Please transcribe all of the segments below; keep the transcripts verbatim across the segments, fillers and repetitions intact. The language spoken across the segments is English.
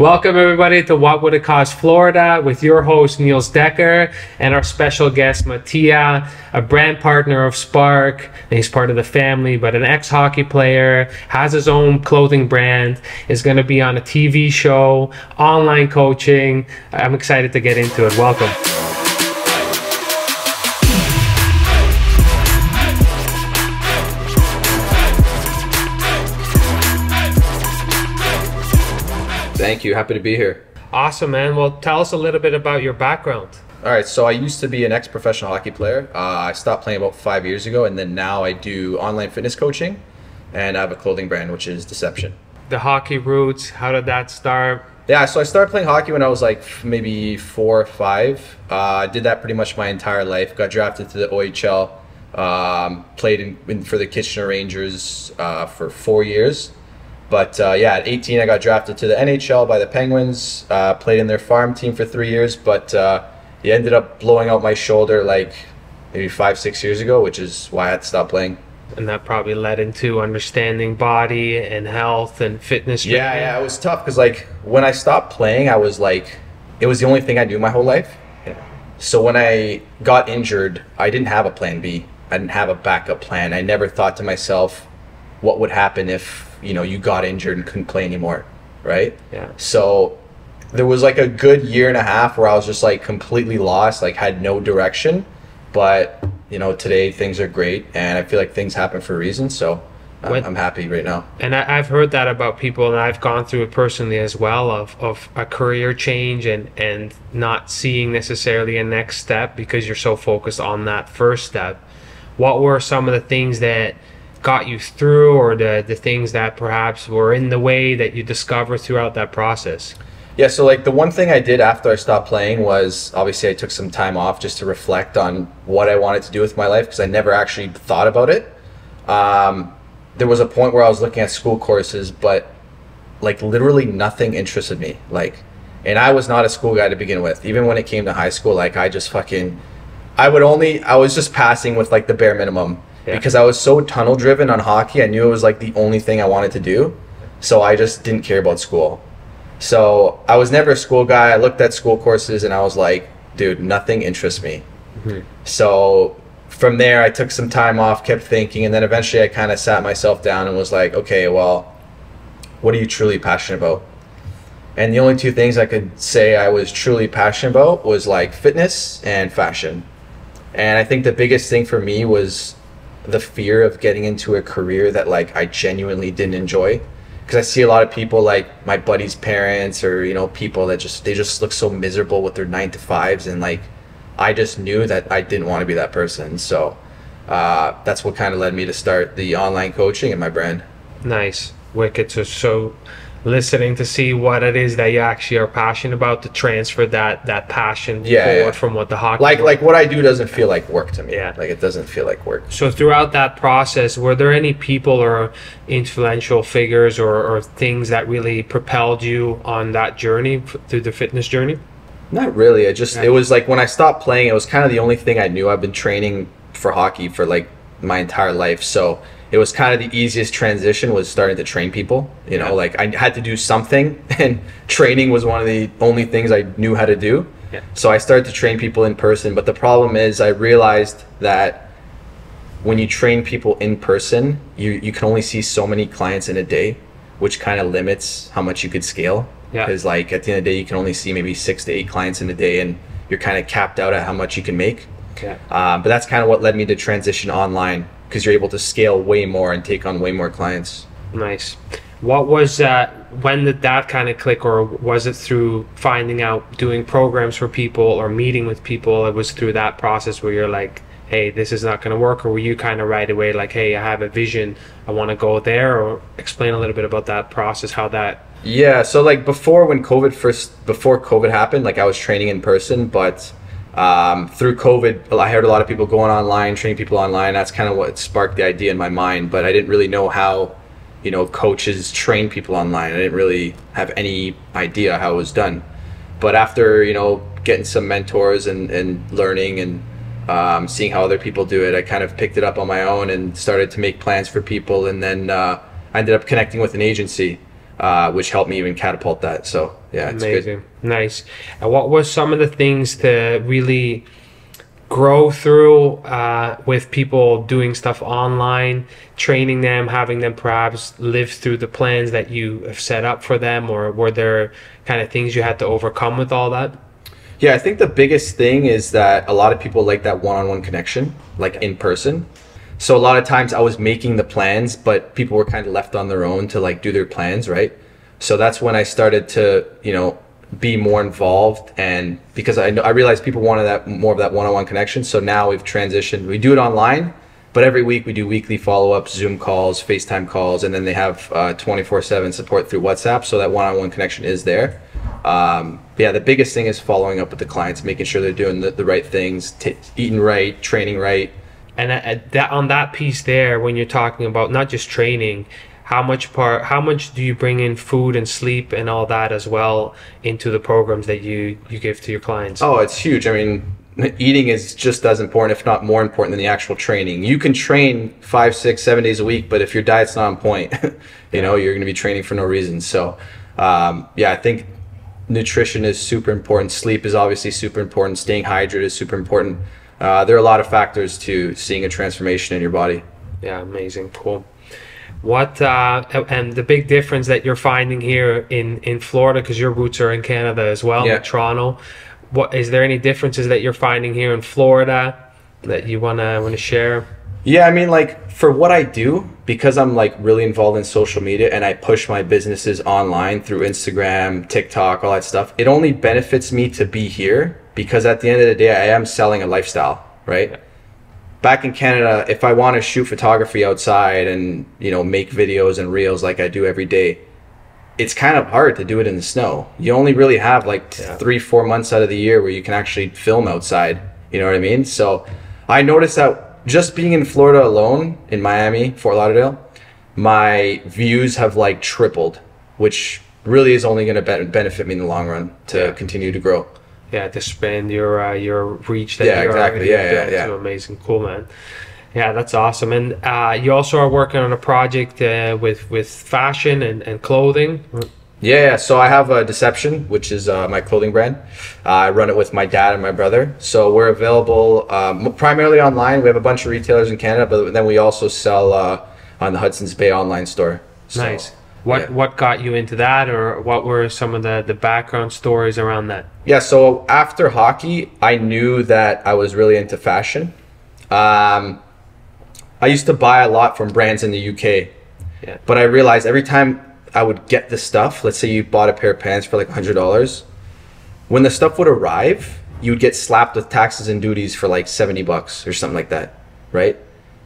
Welcome everybody to What Would It Cost Florida with your host Niels Decker and our special guest Mattia, a brand partner of Spark, and he's part of the family, but an ex-hockey player, has his own clothing brand, is going to be on a T V show, online coaching. I'm excited to get into it. Welcome. Thank you. Happy to be here. Awesome, man. Well, tell us a little bit about your background. All right. So I used to be an ex-professional hockey player. Uh, I stopped playing about five years ago, and then now I do online fitness coaching, and I have a clothing brand, which is Deception. The hockey roots, how did that start? Yeah, so I started playing hockey when I was like maybe four or five. I uh, did that pretty much my entire life. Got drafted to the O H L, um, played in, in, for the Kitchener Rangers uh, for four years. But uh, yeah, at eighteen, I got drafted to the N H L by the Penguins, uh, played in their farm team for three years, but uh, it ended up blowing out my shoulder like maybe five, six years ago, which is why I had to stop playing. And that probably led into understanding body and health and fitness. Yeah, yeah, it was tough because like when I stopped playing, I was like, it was the only thing I knew my whole life. Yeah. So when I got injured, I didn't have a plan B. I didn't have a backup plan. I never thought to myself, what would happen if, you know, you got injured and couldn't play anymore, right? Yeah. So there was like a good year and a half where I was just like completely lost, like had no direction. But, you know, today things are great and I feel like things happen for a reason. So I'm, when, I'm happy right now. And I, I've heard that about people, and I've gone through it personally as well, of, of a career change and, and not seeing necessarily a next step because you're so focused on that first step. What were some of the things that got you through, or the, the things that perhaps were in the way that you discover throughout that process? Yeah, so like the one thing I did after I stopped playing was obviously I took some time off just to reflect on what I wanted to do with my life, because I never actually thought about it. Um, there was a point where I was looking at school courses, but like literally nothing interested me. Like, and I was not a school guy to begin with. Even when it came to high school, like I just fucking, I would only, I was just passing with like the bare minimum. Yeah. Because I was so tunnel driven on hockey, I knew it was like the only thing I wanted to do. So I just didn't care about school. So I was never a school guy. I looked at school courses and I was like, dude, nothing interests me. Mm-hmm. So from there, I took some time off, kept thinking. And then eventually I kind of sat myself down and was like, okay, well, what are you truly passionate about? And the only two things I could say I was truly passionate about was like fitness and fashion. And I think the biggest thing for me was the fear of getting into a career that like I genuinely didn't enjoy, because I see a lot of people like my buddies' parents, or you know, people that just they just look so miserable with their nine to fives, and like I just knew that I didn't want to be that person. So uh, that's what kind of led me to start the online coaching and my brand. Nice, wicked. So so listening to see what it is that you actually are passionate about, to transfer that that passion yeah, forward yeah. from what the hockey like like what I do doesn't feel like work to me. Yeah, like it doesn't feel like work. So throughout that process, were there any people or influential figures or, or things that really propelled you on that journey through the fitness journey? Not really. I just yeah. it was like when I stopped playing, it was kind of the only thing I knew. I've been training for hockey for like my entire life, so it was kind of the easiest transition was starting to train people, you know, yeah. like I had to do something, and training was one of the only things I knew how to do. Yeah. So I started to train people in person. But the problem is I realized that when you train people in person, you, you can only see so many clients in a day, which kind of limits how much you could scale. Yeah. Because like at the end of the day, you can only see maybe six to eight clients in a day, and you're kind of capped out at how much you can make. Yeah. Uh, but that's kind of what led me to transition online, because you're able to scale way more and take on way more clients. Nice. What was, uh, when did that kind of click, or was it through finding out, doing programs for people or meeting with people? It was through that process where you're like, hey, this is not gonna work, or were you kind of right away like, hey, I have a vision, I wanna go there? Or explain a little bit about that process, how that. Yeah, so like before when COVID first, before COVID happened, like I was training in person, but Um, through COVID, I heard a lot of people going online, training people online. That's kind of what sparked the idea in my mind, but I didn't really know how, you know, coaches train people online. I didn't really have any idea how it was done. But after, you know, getting some mentors and, and learning and um, seeing how other people do it, I kind of picked it up on my own and started to make plans for people. And then uh, I ended up connecting with an agency. uh, which helped me even catapult that. So yeah, it's amazing. Good. Nice. And what were some of the things to really grow through uh, with people doing stuff online, training them, having them perhaps live through the plans that you have set up for them? Or were there kind of things you had to overcome with all that? Yeah, I think the biggest thing is that a lot of people like that one-on-one connection, like in person. So a lot of times I was making the plans, but people were kind of left on their own to like do their plans, right? So that's when I started to, you know, be more involved, and because I know I realized people wanted that more of that one-on-one connection. So now we've transitioned. We do it online, but every week we do weekly follow-ups, Zoom calls, FaceTime calls, and then they have uh, twenty-four seven support through WhatsApp. So that one-on-one connection is there. Um, yeah, the biggest thing is following up with the clients, making sure they're doing the, the right things, t- eating right, training right. And at that, on that piece there, when you're talking about not just training, How much part? How much do you bring in food and sleep and all that as well into the programs that you, you give to your clients? Oh, it's huge. I mean, eating is just as important, if not more important, than the actual training. You can train five, six, seven days a week, but if your diet's not on point, you yeah. know, you're going to be training for no reason. So, um, yeah, I think nutrition is super important. Sleep is obviously super important. Staying hydrated is super important. Uh, there are a lot of factors to seeing a transformation in your body. Yeah, amazing. Cool. What uh, and the big difference that you're finding here in, in Florida, because your roots are in Canada as well, yeah. in Toronto. What is there any differences that you're finding here in Florida that you wanna wanna share? Yeah, I mean, like for what I do, because I'm like really involved in social media and I push my businesses online through Instagram, TikTok, all that stuff. It only benefits me to be here because at the end of the day, I am selling a lifestyle, right? Yeah. Back in Canada, if I want to shoot photography outside and, you know, make videos and reels like I do every day, it's kind of hard to do it in the snow. You only really have like yeah. three, four months out of the year where you can actually film outside. You know what I mean? So I noticed that just being in Florida alone, in Miami, Fort Lauderdale, my views have like tripled, which really is only going to benefit me in the long run to yeah. continue to grow. Yeah, to spend your uh, your reach that yeah, you're exactly. yeah, yeah, yeah. to. Amazing, cool, man. Yeah, that's awesome. And uh, you also are working on a project uh, with with fashion and, and clothing. Yeah, so I have uh, Deception, which is uh, my clothing brand. Uh, I run it with my dad and my brother. So we're available um, primarily online. We have a bunch of retailers in Canada, but then we also sell uh, on the Hudson's Bay online store. So, nice. What yeah. what got you into that, or what were some of the, the background stories around that? Yeah, so after hockey, I knew that I was really into fashion. Um, I used to buy a lot from brands in the U K, yeah. but I realized every time I would get the stuff, let's say you bought a pair of pants for like one hundred dollars, when the stuff would arrive, you would get slapped with taxes and duties for like seventy bucks or something like that, right?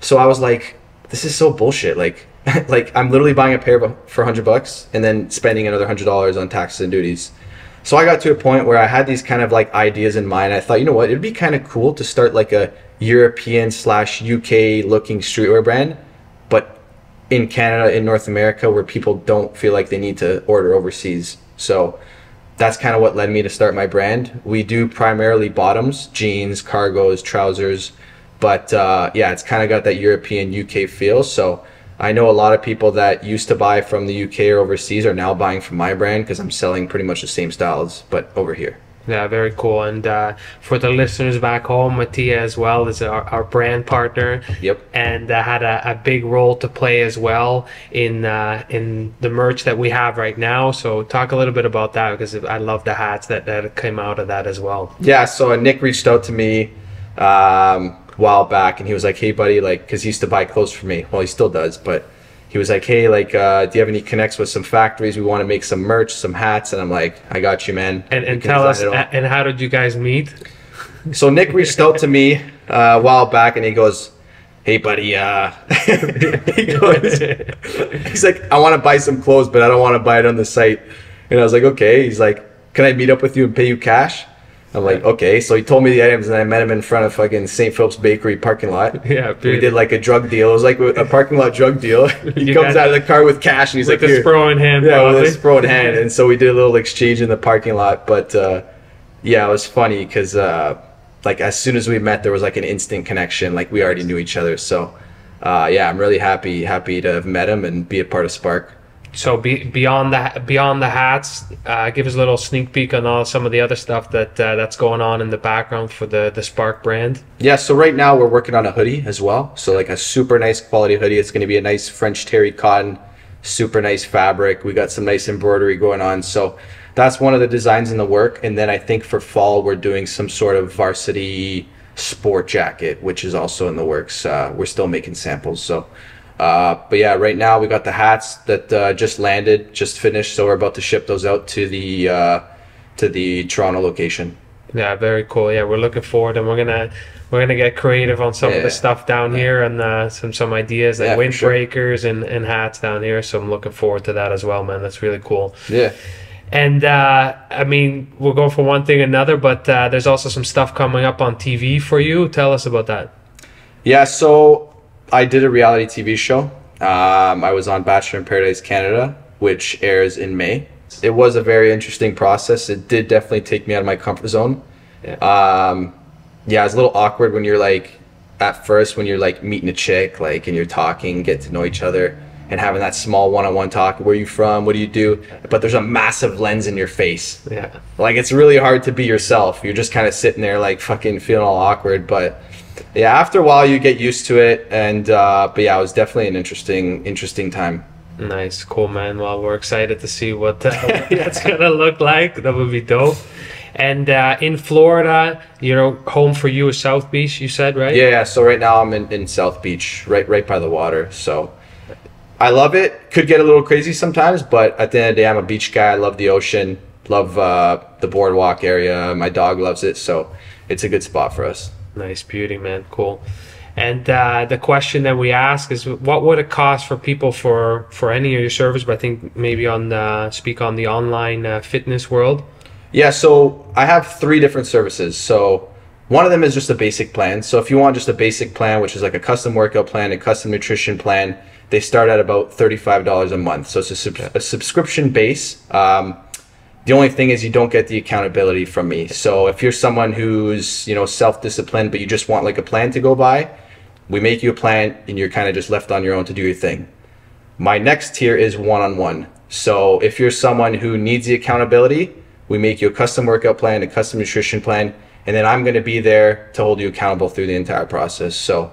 So I was like, this is so bullshit. Like, like I'm literally buying a pair for one hundred bucks and then spending another one hundred dollars on taxes and duties. So I got to a point where I had these kind of like ideas in mind. I thought, you know what, it'd be kind of cool to start like a European slash U K looking streetwear brand, but in Canada, in North America, where people don't feel like they need to order overseas. So that's kind of what led me to start my brand. We do primarily bottoms, jeans, cargos, trousers, but uh, yeah, it's kind of got that European U K feel. So I know a lot of people that used to buy from the U K or overseas are now buying from my brand because I'm selling pretty much the same styles, but over here. Yeah, very cool. And uh, for the listeners back home, Mattia as well is our, our brand partner. Yep. And uh, had a, a big role to play as well in uh, in the merch that we have right now. So talk a little bit about that, because I love the hats that, that came out of that as well. Yeah, so Nick reached out to me Um, a while back, and he was like, hey buddy, like, cause he used to buy clothes for me. Well, he still does, but he was like, hey, like, uh, do you have any connects with some factories? We want to make some merch, some hats. And I'm like, I got you, man. And, and tell us, and how did you guys meet? So Nick reached out to me uh, a while back, and he goes, hey buddy, uh, he goes, he's like, I want to buy some clothes, but I don't want to buy it on the site. And I was like, okay. He's like, can I meet up with you and pay you cash? I'm like, okay. So he told me the items, and I met him in front of fucking Saint Philip's Bakery parking lot. Yeah, dude. We did like a drug deal. It was like a parking lot drug deal. He you comes out of the car with cash, and he's with like, with a Spro in hand. Yeah, probably. With a Spro in hand. And so we did a little exchange in the parking lot. But uh, yeah, it was funny because uh, like as soon as we met, there was like an instant connection. Like we already knew each other. So uh, yeah, I'm really happy, happy to have met him and be a part of Spark. so be, beyond that, beyond the hats, uh, give us a little sneak peek on all some of the other stuff that uh, that's going on in the background for the the Spark brand. Yeah, so right now we're working on a hoodie as well. So like a super nice quality hoodie. It's going to be a nice French terry cotton, super nice fabric. We got some nice embroidery going on. So that's one of the designs in the work. And then I think for fall we're doing some sort of varsity sport jacket, which is also in the works. Uh, we're still making samples. So. Uh, but yeah, right now we got the hats that uh, just landed, just finished. So we're about to ship those out to the uh, to the Toronto location. Yeah, very cool. Yeah, we're looking forward, and we're gonna we're gonna get creative on some yeah. of the stuff down yeah. here, and uh, some some ideas like yeah, windbreakers sure. and and hats down here. So I'm looking forward to that as well, man. That's really cool. Yeah. And uh, I mean, we'll go for one thing or another, but uh, there's also some stuff coming up on T V for you. Tell us about that. Yeah. So. I did a reality T V show. Um, I was on Bachelor in Paradise Canada, which airs in May. It was a very interesting process. It did definitely take me out of my comfort zone. Yeah, um, yeah it's a little awkward when you're like, at first, when you're like meeting a chick, like, and you're talking, get to know each other, and having that small one-on-one talk. Where are you from? What do you do? But there's a massive lens in your face. Yeah, like it's really hard to be yourself. You're just kind of sitting there, like fucking feeling all awkward, but. Yeah, after a while you get used to it, and uh, but yeah, it was definitely an interesting, interesting time. Nice, cool, man. Well, we're excited to see what uh, that's gonna look like. That would be dope. And uh, in Florida, you know, home for you is South Beach. You said, right? Yeah. yeah. So right now I'm in, in South Beach, right, right by the water. So I love it. Could get a little crazy sometimes, but at the end of the day, I'm a beach guy. I love the ocean, love uh, the boardwalk area. My dog loves it, so it's a good spot for us. Nice, beauty, man. Cool. And uh, the question that we ask is, what would it cost for people for for any of your service? But I think maybe on the, speak on the online uh, fitness world. Yeah, so I have three different services. So one of them is just a basic plan. So if you want just a basic plan, which is like a custom workout plan, a custom nutrition plan, they start at about thirty-five dollars a month. So it's a, sub a subscription base. Um, The only thing is you don't get the accountability from me. So if you're someone who's, you know, self-disciplined, but you just want like a plan to go by, we make you a plan and you're kind of just left on your own to do your thing. My next tier is one-on-one. So if you're someone who needs the accountability, we make you a custom workout plan, a custom nutrition plan, and then I'm gonna be there to hold you accountable through the entire process. So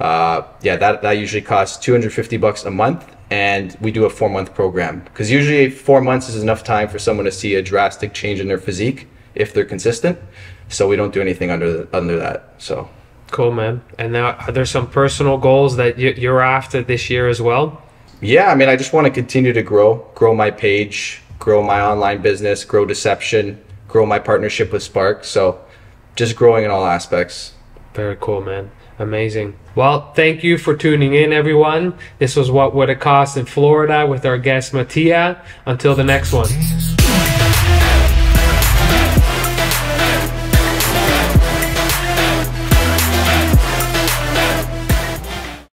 uh, yeah, that, that usually costs two hundred fifty bucks a month. And we do a four-month program, because usually four months is enough time for someone to see a drastic change in their physique if they're consistent. So we don't do anything under the, under that. So cool, man. And now, are there some personal goals that you're after this year as well? Yeah, I mean, I just want to continue to grow, grow my page, grow my online business, grow Deception, grow my partnership with Spark. So just growing in all aspects. Very cool, man. Amazing. Well, thank you for tuning in, everyone. This was What Would It Cost in Florida with our guest Mattia. Until the next one.